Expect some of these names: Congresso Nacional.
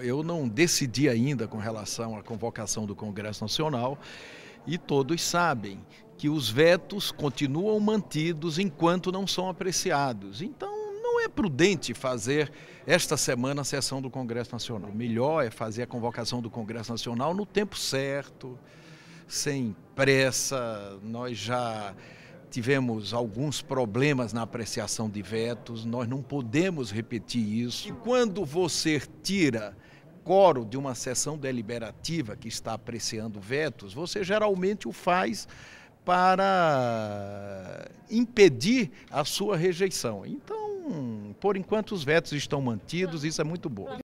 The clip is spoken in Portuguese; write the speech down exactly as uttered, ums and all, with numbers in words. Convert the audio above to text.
Eu não decidi ainda com relação à convocação do Congresso Nacional e todos sabem que os vetos continuam mantidos enquanto não são apreciados. Então, não é prudente fazer esta semana a sessão do Congresso Nacional. O melhor é fazer a convocação do Congresso Nacional no tempo certo, sem pressa. Nós já tivemos alguns problemas na apreciação de vetos, nós não podemos repetir isso. E quando você tira quórum de uma sessão deliberativa que está apreciando vetos, você geralmente o faz para impedir a sua rejeição. Então, por enquanto os vetos estão mantidos, isso é muito bom.